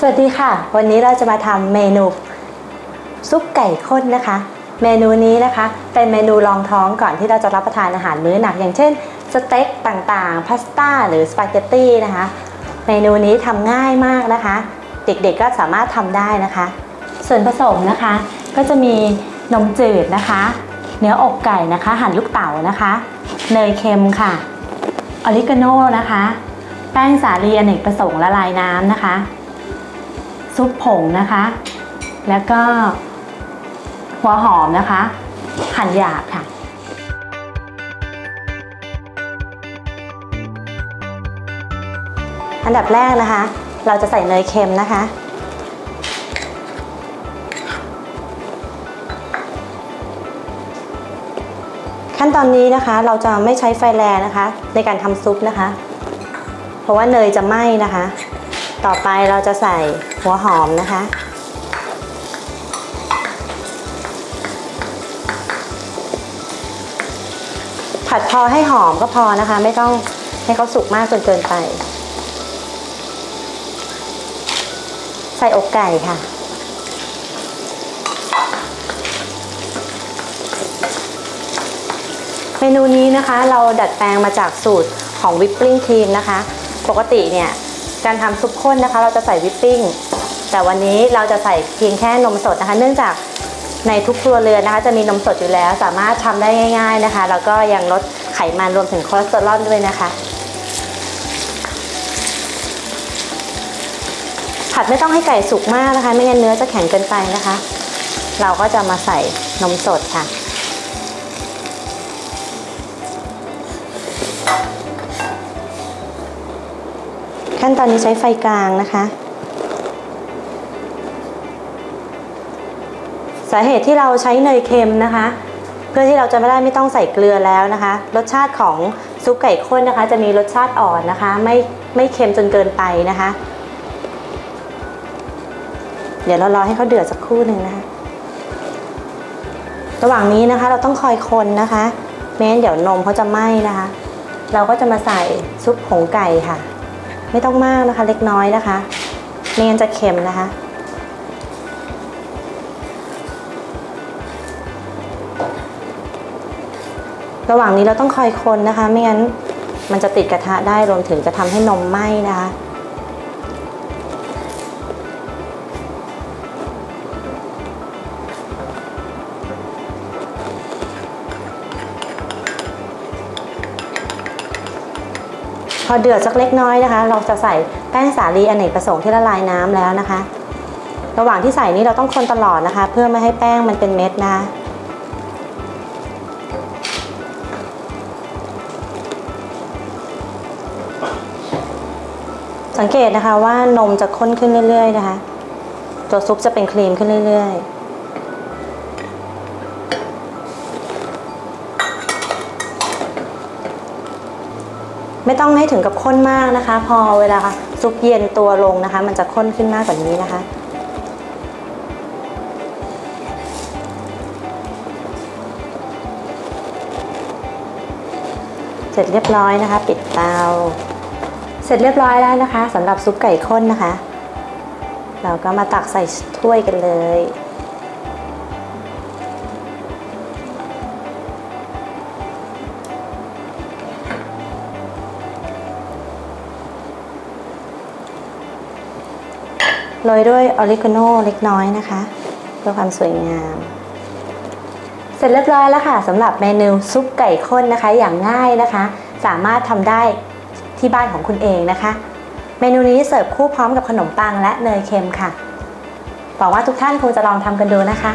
สวัสดีค่ะวันนี้เราจะมาทำเมนูซุปไก่ข้นนะคะเมนูนี้นะคะเป็นเมนูรองท้องก่อนที่เราจะรับประทานอาหารมื้อหนักอย่างเช่นสเต็กต่างๆพาสต้าหรือสปาเกตตี้นะคะเมนูนี้ทำง่ายมากนะคะเด็กๆก็สามารถทำได้นะคะส่วนผสมนะคะก็จะมีนมจืดนะคะเนื้ออกไก่นะคะหั่นลูกเต๋านะคะเนยเค็มค่ะออริกาโน่นะคะแป้งสาลีอเนกประสงค์ละลายน้ำนะคะซุปผงนะคะแล้วก็หัวหอมนะคะหั่นหยาบค่ะอันดับแรกนะคะเราจะใส่เนยเค็มนะคะขั้นตอนนี้นะคะเราจะไม่ใช้ไฟแรงนะคะในการทำซุปนะคะเพราะว่าเนยจะไหม้นะคะต่อไปเราจะใส่หัวหอมนะคะผัดพอให้หอมก็พอนะคะไม่ต้องให้เขาสุกมากจนเกินไปใส่อกไก่ค่ะเมนูนี้นะคะเราดัดแปลงมาจากสูตรของวิปปิ้งครีมนะคะปกติเนี่ยการทำซุปข้นนะคะเราจะใส่วิปปิ้งแต่วันนี้เราจะใส่เพียงแค่นมสดนะคะเนื่องจากในทุกครัวเรือนนะคะจะมีนมสดอยู่แล้วสามารถทำได้ง่ายๆนะคะแล้วก็ยังลดไขมันรวมถึงคอเลสเตอรอลด้วยนะคะผัดไม่ต้องให้ไก่สุกมากนะคะไม่งั้นเนื้อจะแข็งเกินไปนะคะเราก็จะมาใส่นมสดค่ะขั้นตอนนี้ใช้ไฟกลางนะคะสาเหตุที่เราใช้เนยเค็มนะคะเพื่อที่เราจะไม่ต้องใส่เกลือแล้วนะคะรสชาติของซุปไก่ข้นนะคะจะมีรสชาติอ่อนนะคะไม่เค็มจนเกินไปนะคะเดี๋ยวเรารอให้เขาเดือดสักครู่หนึ่งนะคะระหว่างนี้นะคะเราต้องคอยคนนะคะไม่งั้นเดี๋ยวนมเขาจะไหม้นะคะเราก็จะมาใส่ซุปผงไก่ค่ะไม่ต้องมากนะคะเล็กน้อยนะคะไม่งั้นจะเค็มนะคะระหว่างนี้เราต้องคอยคนนะคะไม่งั้นมันจะติดกระทะได้รวมถึงจะทำให้นมไหม้นะคะพอเดือดสักเล็กน้อยนะคะเราจะใส่แป้งสาลีอเนกประสงค์ที่ละลายน้ำแล้วนะคะระหว่างที่ใส่นี้เราต้องคนตลอดนะคะเพื่อไม่ให้แป้งมันเป็นเม็ดนะคะสังเกตนะคะว่านมจะข้นขึ้นเรื่อยๆนะคะตัวซุปจะเป็นครีมขึ้นเรื่อยๆไม่ต้องให้ถึงกับข้นมากนะคะพอเวลาซุปเย็นตัวลงนะคะมันจะข้นขึ้นมากกว่านี้นะคะเสร็จเรียบร้อยนะคะปิดเตาเสร็จเรียบร้อยแล้วนะคะสำหรับซุปไก่ข้นนะคะเราก็มาตักใส่ถ้วยกันเลยโรยด้วยออริกาโน่เล็กน้อยนะคะเพื่อความสวยงามเสร็จเรียบร้อยแล้วค่ะสำหรับเมนูซุปไก่ข้นนะคะอย่างง่ายนะคะสามารถทำได้ที่บ้านของคุณเองนะคะเมนูนี้เสิร์ฟคู่พร้อมกับขนมปังและเนยเค็มค่ะหวังว่าทุกท่านคงจะลองทำกันดูนะคะ